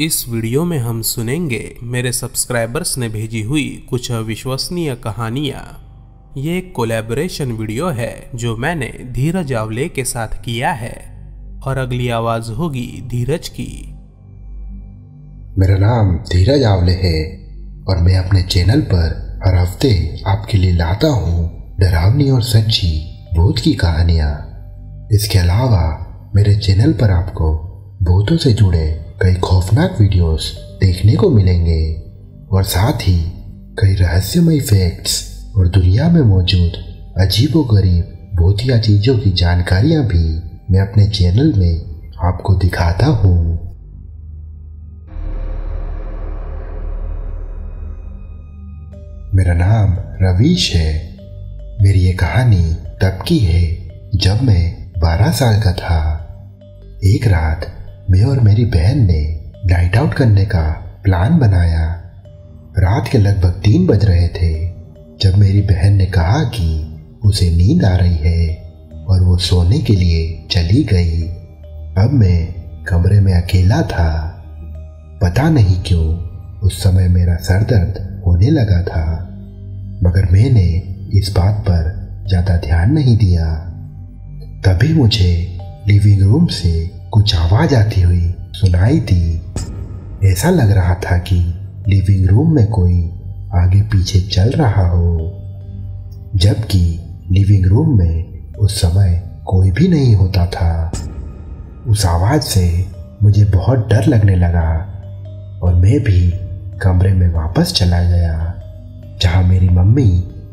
इस वीडियो में हम सुनेंगे मेरे सब्सक्राइबर्स ने भेजी हुई कुछ अविश्वसनीय कहानियाँ। ये एक कोलैबोरेशन वीडियो है जो मैंने धीरज आवले के साथ किया है और अगली आवाज़ होगी धीरज की। मेरा नाम धीरज आवले है और मैं अपने चैनल पर हर हफ्ते आपके लिए लाता हूँ डरावनी और सच्ची भूत की कहानियाँ। इसके अलावा मेरे चैनल पर आपको भूतों से जुड़े कई खौफनाक वीडियोस देखने को मिलेंगे और साथ ही कई रहस्यमय फैक्ट्स और दुनिया में मौजूद अजीबोगरीब भूतिया चीज़ों की जानकारियाँ भी मैं अपने चैनल में आपको दिखाता हूँ। मेरा नाम रवीश है। मेरी ये कहानी तब की है जब मैं 12 साल का था। एक रात मैं और मेरी बहन ने नाइट आउट करने का प्लान बनाया। रात के लगभग 3 बज रहे थे जब मेरी बहन ने कहा कि उसे नींद आ रही है और वो सोने के लिए चली गई। अब मैं कमरे में अकेला था। पता नहीं क्यों उस समय मेरा सर दर्द होने लगा था, मगर मैंने इस बात पर ज़्यादा ध्यान नहीं दिया। तभी मुझे लिविंग रूम से कुछ आवाज़ आती हुई सुनाई दी। ऐसा लग रहा था कि लिविंग रूम में कोई आगे पीछे चल रहा हो, जबकि लिविंग रूम में उस समय कोई भी नहीं होता था। उस आवाज़ से मुझे बहुत डर लगने लगा और मैं भी कमरे में वापस चला गया जहाँ मेरी मम्मी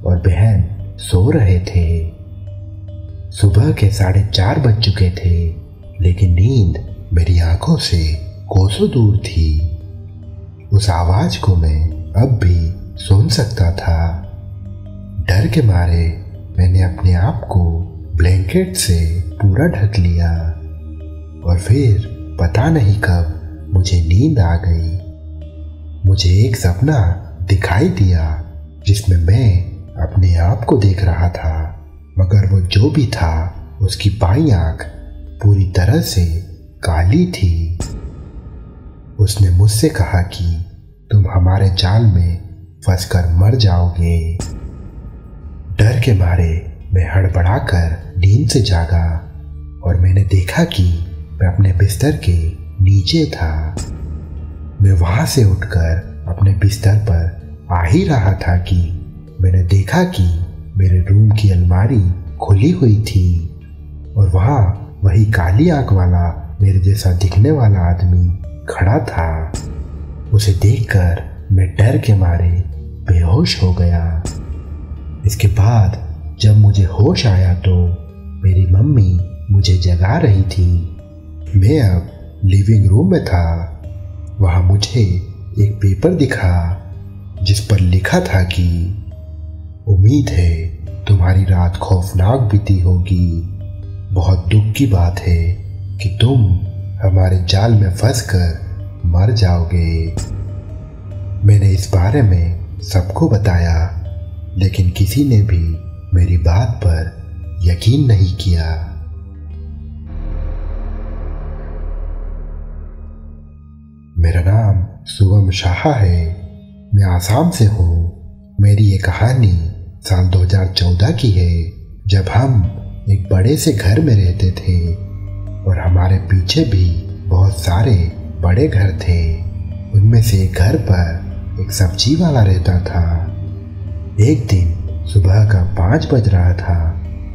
और बहन सो रहे थे। सुबह के 4:30 बज चुके थे, लेकिन नींद मेरी आंखों से कोसों दूर थी। उस आवाज़ को मैं अब भी सुन सकता था। डर के मारे मैंने अपने आप को ब्लैंकेट से पूरा ढक लिया और फिर पता नहीं कब मुझे नींद आ गई। मुझे एक सपना दिखाई दिया जिसमें मैं अपने आप को देख रहा था, मगर वो जो भी था उसकी बाईं आंख पूरी तरह से काली थी। उसने मुझसे कहा कि तुम हमारे जाल में फंसकर मर जाओगे। डर के मारे मैं हड़बड़ाकर नींद से जागा और मैंने देखा कि मैं अपने बिस्तर के नीचे था। मैं वहाँ से उठकर अपने बिस्तर पर आ ही रहा था कि मैंने देखा कि मेरे रूम की अलमारी खुली हुई थी और वहाँ वही काली आंख वाला मेरे जैसा दिखने वाला आदमी खड़ा था। उसे देखकर मैं डर के मारे बेहोश हो गया। इसके बाद जब मुझे होश आया तो मेरी मम्मी मुझे जगा रही थी। मैं अब लिविंग रूम में था। वहाँ मुझे एक पेपर दिखा जिस पर लिखा था कि उम्मीद है तुम्हारी रात खौफनाक बीती होगी। बहुत दुख की बात है कि तुम हमारे जाल में फंसकर मर जाओगे। मैंने इस बारे में सबको बताया, लेकिन किसी ने भी मेरी बात पर यकीन नहीं किया। मेरा नाम शुभम शाह है। मैं आसाम से हूँ। मेरी ये कहानी साल 2014 की है, जब हम एक बड़े से घर में रहते थे और हमारे पीछे भी बहुत सारे बड़े घर थे। उनमें से एक घर पर एक सब्जी वाला रहता था। एक दिन सुबह का 5 बज रहा था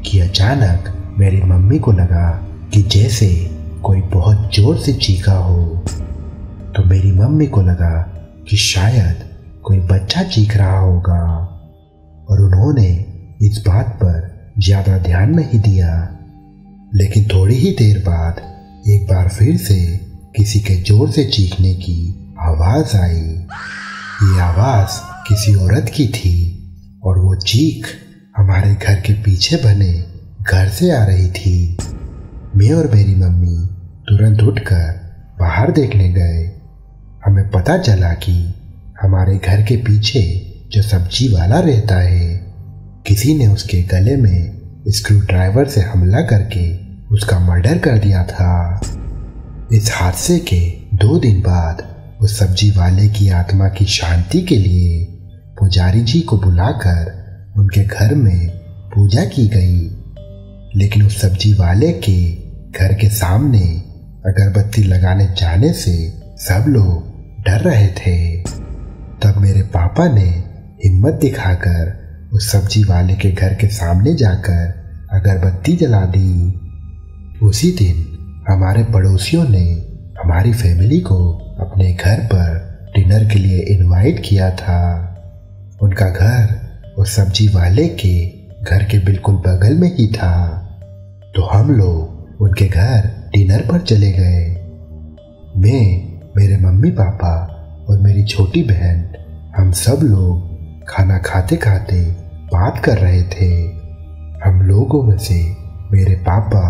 कि अचानक मेरी मम्मी को लगा कि जैसे कोई बहुत जोर से चीखा हो, तो मेरी मम्मी को लगा कि शायद कोई बच्चा चीख रहा होगा और उन्होंने इस बात पर ज़्यादा ध्यान नहीं दिया। लेकिन थोड़ी ही देर बाद एक बार फिर से किसी के ज़ोर से चीखने की आवाज़ आई। ये आवाज़ किसी औरत की थी और वो चीख हमारे घर के पीछे बने घर से आ रही थी। मैं और मेरी मम्मी तुरंत उठकर बाहर देखने गए। हमें पता चला कि हमारे घर के पीछे जो सब्जी वाला रहता है, किसी ने उसके गले में स्क्रू ड्राइवर से हमला करके उसका मर्डर कर दिया था। इस हादसे के 2 दिन बाद उस सब्जी वाले की आत्मा की शांति के लिए पुजारी जी को बुलाकर उनके घर में पूजा की गई। लेकिन उस सब्जी वाले के घर के सामने अगरबत्ती लगाने जाने से सब लोग डर रहे थे। तब मेरे पापा ने हिम्मत दिखाकर उस सब्जी वाले के घर के सामने जाकर अगरबत्ती जला दी। उसी दिन हमारे पड़ोसियों ने हमारी फैमिली को अपने घर पर डिनर के लिए इनवाइट किया था। उनका घर उस सब्जी वाले के घर के बिल्कुल बगल में ही था, तो हम लोग उनके घर डिनर पर चले गए। मैं, मेरे मम्मी पापा और मेरी छोटी बहन, हम सब लोग खाना खाते खाते बात कर रहे थे। हम लोगों में से मेरे पापा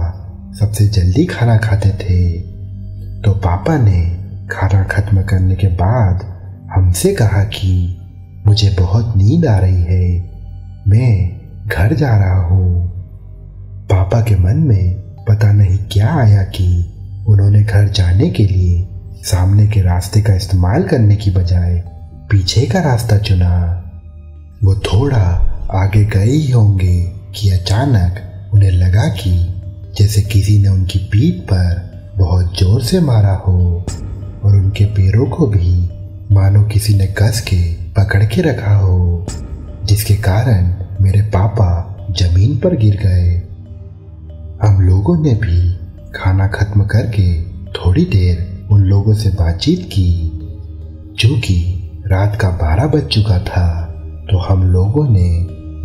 सबसे जल्दी खाना खाते थे, तो पापा ने खाना खत्म करने के बाद हमसे कहा कि मुझे बहुत नींद आ रही है, मैं घर जा रहा हूँ। पापा के मन में पता नहीं क्या आया कि उन्होंने घर जाने के लिए सामने के रास्ते का इस्तेमाल करने की बजाय पीछे का रास्ता चुना। वो थोड़ा आगे गए ही होंगे कि अचानक उन्हें लगा कि जैसे किसी ने उनकी पीठ पर बहुत जोर से मारा हो और उनके पैरों को भी मानो किसी ने कस के पकड़ के रखा हो, जिसके कारण मेरे पापा जमीन पर गिर गए। हम लोगों ने भी खाना खत्म करके थोड़ी देर उन लोगों से बातचीत की। चूँकि रात का 12 बज चुका था, तो हम लोगों ने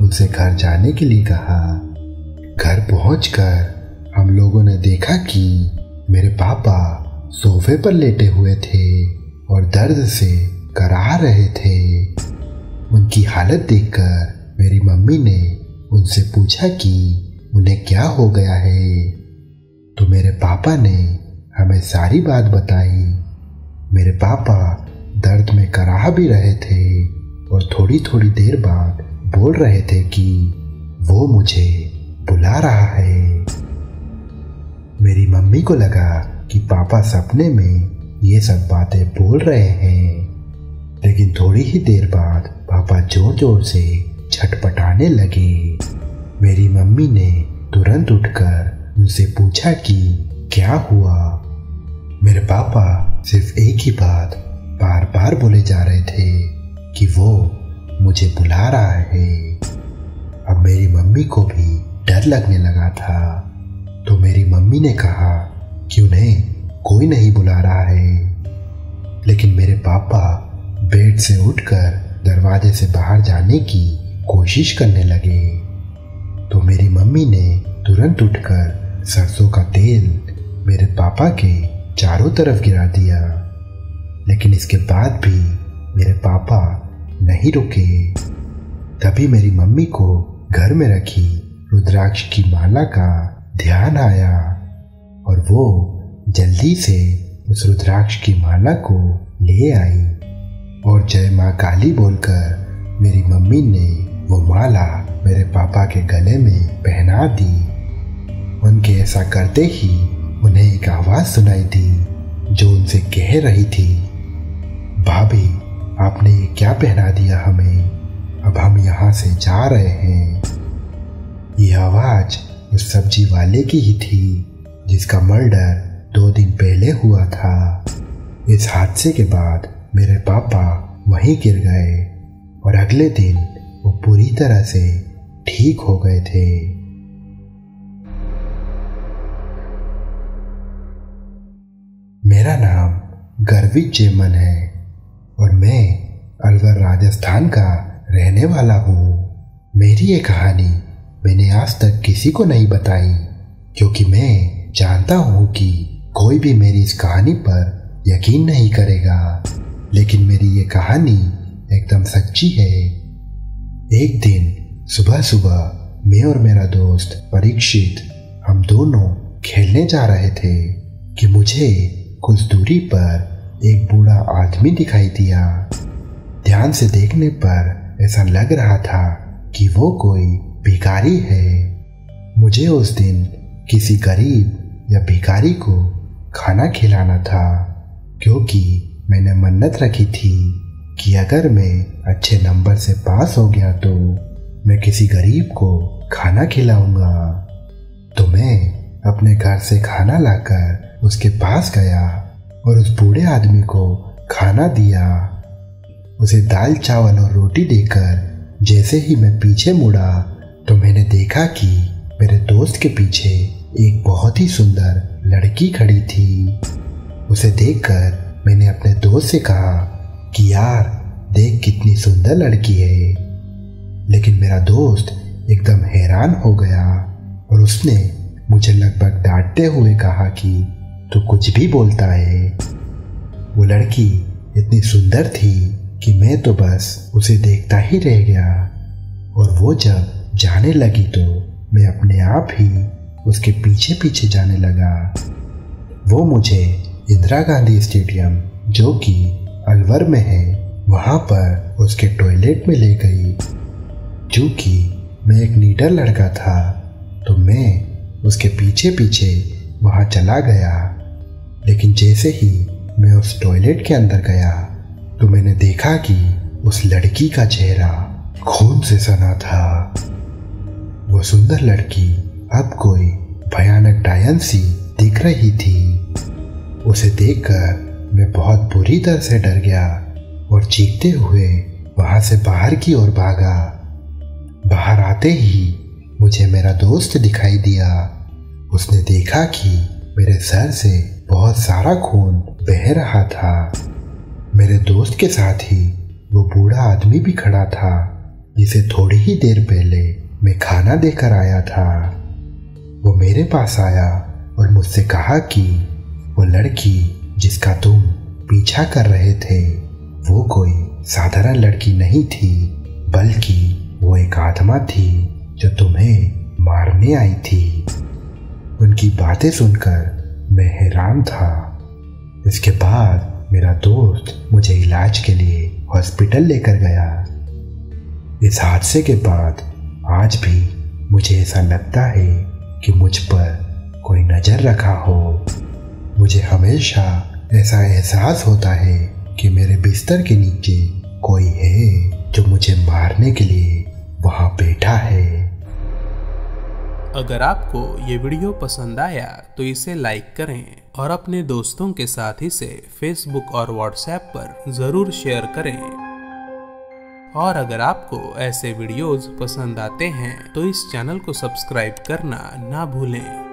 उनसे घर जाने के लिए कहा। घर पहुंचकर हम लोगों ने देखा कि मेरे पापा सोफे पर लेटे हुए थे और दर्द से कराह रहे थे। उनकी हालत देखकर मेरी मम्मी ने उनसे पूछा कि उन्हें क्या हो गया है, तो मेरे पापा ने हमें सारी बात बताई। मेरे पापा दर्द में कराह भी रहे थे और थोड़ी थोड़ी देर बाद बोल रहे थे कि वो मुझे बुला रहा है। मेरी मम्मी को लगा कि पापा सपने में ये सब बातें बोल रहे हैं, लेकिन थोड़ी ही देर बाद पापा जोर जोर से छटपटाने लगे। मेरी मम्मी ने तुरंत उठकर उनसे पूछा कि क्या हुआ। मेरे पापा सिर्फ एक ही बात बार बार बोले जा रहे थे कि वो मुझे बुला रहा है। अब मेरी मम्मी को भी डर लगने लगा था, तो मेरी मम्मी ने कहा कि उन्हें कोई नहीं बुला रहा है। लेकिन मेरे पापा बेड से उठकर दरवाजे से बाहर जाने की कोशिश करने लगे, तो मेरी मम्मी ने तुरंत उठकर सरसों का तेल मेरे पापा के चारों तरफ गिरा दिया। लेकिन इसके बाद भी मेरे पापा नहीं रुके। तभी मेरी मम्मी को घर में रखी रुद्राक्ष की माला का ध्यान आया और वो जल्दी से उस रुद्राक्ष की माला को ले आई और जय माँ काली बोलकर मेरी मम्मी ने वो माला मेरे पापा के गले में पहना दी। उनके ऐसा करते ही उन्हें एक आवाज़ सुनाई दी जो उनसे कह रही थी, भाभी आपने ये क्या पहना दिया हमें, अब हम यहाँ से जा रहे हैं। ये आवाज़ उस सब्जी वाले की ही थी जिसका मर्डर 2 दिन पहले हुआ था। इस हादसे के बाद मेरे पापा वहीं गिर गए और अगले दिन वो पूरी तरह से ठीक हो गए थे। मेरा नाम गर्वी जेमन है और मैं अलवर राजस्थान का रहने वाला हूँ। मेरी ये कहानी मैंने आज तक किसी को नहीं बताई, क्योंकि मैं जानता हूँ कि कोई भी मेरी इस कहानी पर यकीन नहीं करेगा। लेकिन मेरी ये कहानी एकदम सच्ची है। एक दिन सुबह सुबह मैं और मेरा दोस्त परीक्षित हम दोनों खेलने जा रहे थे कि मुझे कुछ दूरी पर एक बूढ़ा आदमी दिखाई दिया। ध्यान से देखने पर ऐसा लग रहा था कि वो कोई भिखारी है। मुझे उस दिन किसी गरीब या भिखारी को खाना खिलाना था, क्योंकि मैंने मन्नत रखी थी कि अगर मैं अच्छे नंबर से पास हो गया तो मैं किसी गरीब को खाना खिलाऊंगा। तो मैं अपने घर से खाना लाकर उसके पास गया और उस बूढ़े आदमी को खाना दिया। उसे दाल चावल और रोटी देकर जैसे ही मैं पीछे मुड़ा तो मैंने देखा कि मेरे दोस्त के पीछे एक बहुत ही सुंदर लड़की खड़ी थी। उसे देखकर मैंने अपने दोस्त से कहा कि यार देख कितनी सुंदर लड़की है। लेकिन मेरा दोस्त एकदम हैरान हो गया और उसने मुझे लगभग डांटते हुए कहा कि तू कुछ भी बोलता है। वो लड़की इतनी सुंदर थी कि मैं तो बस उसे देखता ही रह गया और वो जब जाने लगी तो मैं अपने आप ही उसके पीछे पीछे जाने लगा। वो मुझे इंदिरा गांधी स्टेडियम जो कि अलवर में है वहाँ पर उसके टॉयलेट में ले गई। चूँकि मैं एक नीडर लड़का था तो मैं उसके पीछे पीछे वहाँ चला गया। लेकिन जैसे ही मैं उस टॉयलेट के अंदर गया तो मैंने देखा कि उस लड़की का चेहरा खून से सना था। वो सुंदर लड़की अब कोई भयानक डायन सी दिख रही थी। उसे देखकर मैं बहुत बुरी तरह से डर गया और चीखते हुए वहां से बाहर की ओर भागा। बाहर आते ही मुझे मेरा दोस्त दिखाई दिया। उसने देखा कि मेरे सर से बहुत सारा खून बह रहा था। मेरे दोस्त के साथ ही वो बूढ़ा आदमी भी खड़ा था जिसे थोड़ी ही देर पहले मैं खाना देकर आया था। वो मेरे पास आया और मुझसे कहा कि वो लड़की जिसका तुम पीछा कर रहे थे वो कोई साधारण लड़की नहीं थी, बल्कि वो एक आत्मा थी जो तुम्हें मारने आई थी। उनकी बातें सुनकर मैं हैरान था। इसके बाद मेरा दोस्त मुझे इलाज के लिए हॉस्पिटल लेकर गया। इस हादसे के बाद आज भी मुझे ऐसा लगता है कि मुझ पर कोई नज़र रखा हो। मुझे हमेशा ऐसा एहसास होता है कि मेरे बिस्तर के नीचे कोई है जो मुझे मारने के लिए वहाँ बैठा है। अगर आपको ये वीडियो पसंद आया तो इसे लाइक करें और अपने दोस्तों के साथ इसे फेसबुक और व्हाट्सएप पर ज़रूर शेयर करें। और अगर आपको ऐसे वीडियोस पसंद आते हैं तो इस चैनल को सब्सक्राइब करना ना भूलें।